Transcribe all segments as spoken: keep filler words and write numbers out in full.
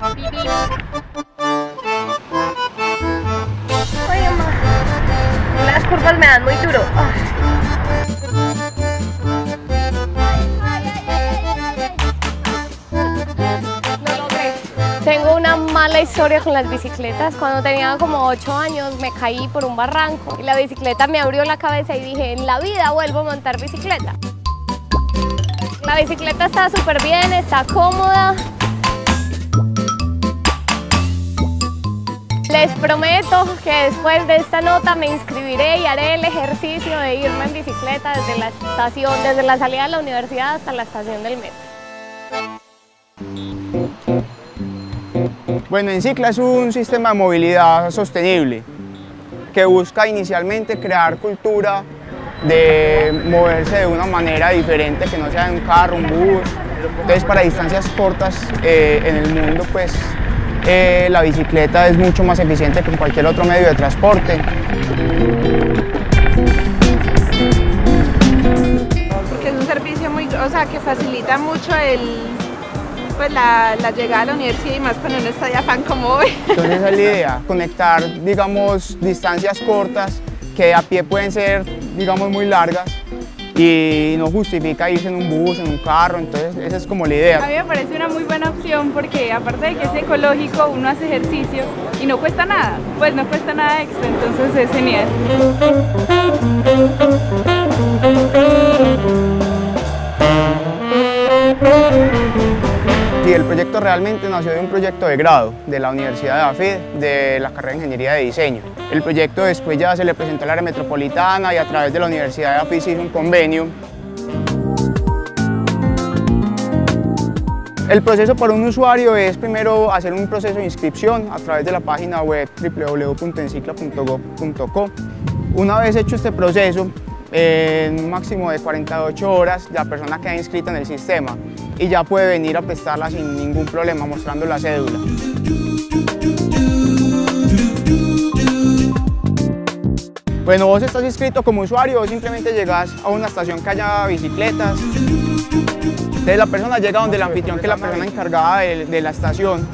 Ay, mamá. Las curvas me dan muy duro. Oh. Tengo una mala historia con las bicicletas. Cuando tenía como ocho años me caí por un barranco y la bicicleta me abrió la cabeza y dije, en la vida vuelvo a montar bicicleta. La bicicleta está súper bien, está cómoda. Les prometo que después de esta nota me inscribiré y haré el ejercicio de irme en bicicleta desde la estación, desde la salida de la universidad hasta la estación del metro. Bueno, Encicla es un sistema de movilidad sostenible que busca inicialmente crear cultura de moverse de una manera diferente, que no sea un carro, un bus. Entonces, para distancias cortas eh, en el mundo, pues eh, la bicicleta es mucho más eficiente que cualquier otro medio de transporte. Porque es un servicio muy, o sea, que facilita mucho el... pues la, la llegada a la universidad y más cuando uno está de afán como hoy. Entonces esa es la idea, conectar, digamos, distancias cortas que a pie pueden ser, digamos, muy largas y no justifica irse en un bus, en un carro, entonces esa es como la idea. A mí me parece una muy buena opción porque aparte de que es ecológico, uno hace ejercicio y no cuesta nada, pues no cuesta nada extra, entonces es genial. Y el proyecto realmente nació de un proyecto de grado de la Universidad de EAFIT, de la carrera de Ingeniería de Diseño. El proyecto después ya se le presentó al área metropolitana y a través de la Universidad de EAFIT se hizo un convenio. El proceso para un usuario es primero hacer un proceso de inscripción a través de la página web w w w punto encicla punto gob punto co. Una vez hecho este proceso, en un máximo de cuarenta y ocho horas la persona queda inscrita en el sistema y ya puede venir a prestarla sin ningún problema mostrando la cédula. Bueno, vos estás inscrito como usuario, vos simplemente llegás a una estación que haya bicicletas. Entonces la persona llega donde el anfitrión, que es la persona encargada de, de la estación,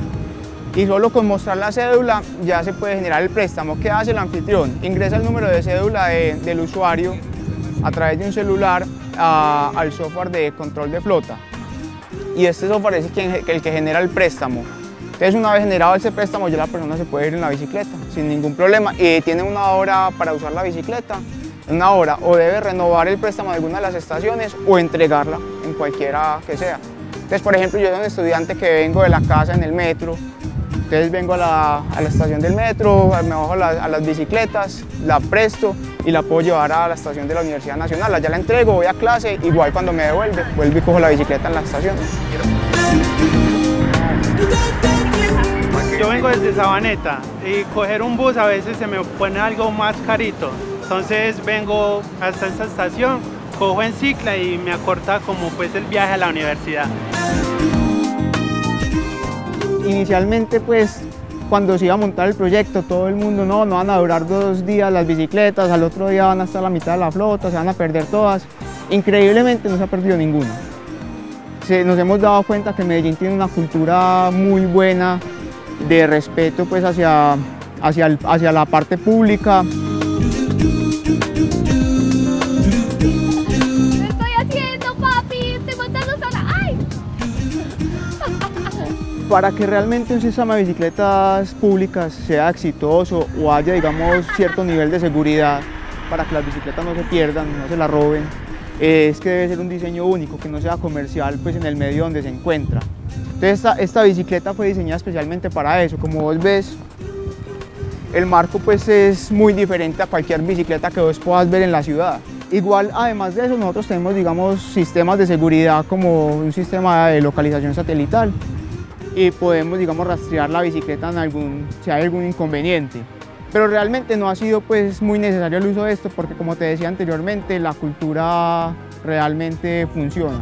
y solo con mostrar la cédula ya se puede generar el préstamo. ¿Qué hace el anfitrión? Ingresa el número de cédula de, del usuario a través de un celular a, al software de control de flota, y este software es el que genera el préstamo. Entonces, una vez generado ese préstamo, ya la persona se puede ir en la bicicleta sin ningún problema y tiene una hora para usar la bicicleta, una hora, o debe renovar el préstamo de alguna de las estaciones o entregarla en cualquiera que sea. Entonces, por ejemplo, yo soy un estudiante que vengo de la casa en el metro, entonces vengo a la, a la estación del metro, me bajo la, a las bicicletas, la presto y la puedo llevar a la estación de la Universidad Nacional. Allá la entrego, voy a clase, igual cuando me devuelve, vuelvo y cojo la bicicleta en la estación. Yo vengo desde Sabaneta y coger un bus a veces se me pone algo más carito, entonces vengo hasta esta estación, cojo Encicla y me acorta como pues el viaje a la universidad. Inicialmente, pues, cuando se iba a montar el proyecto, todo el mundo, no, no van a durar dos días las bicicletas, al otro día van a estar a la mitad de la flota, se van a perder todas. Increíblemente no se ha perdido ninguna. Se, nos hemos dado cuenta que Medellín tiene una cultura muy buena de respeto, pues, hacia, hacia, el, hacia la parte pública. Para que realmente un sistema de bicicletas públicas sea exitoso o haya, digamos, cierto nivel de seguridad, para que las bicicletas no se pierdan, no se las roben, es que debe ser un diseño único, que no sea comercial, pues, en el medio donde se encuentra. Entonces esta, esta bicicleta fue diseñada especialmente para eso. Como vos ves, el marco, pues, es muy diferente a cualquier bicicleta que vos puedas ver en la ciudad. Igual, además de eso, nosotros tenemos, digamos, sistemas de seguridad como un sistema de localización satelital, y podemos, digamos, rastrear la bicicleta en algún, si hay algún inconveniente. Pero realmente no ha sido, pues, muy necesario el uso de esto porque, como te decía anteriormente, la cultura realmente funciona.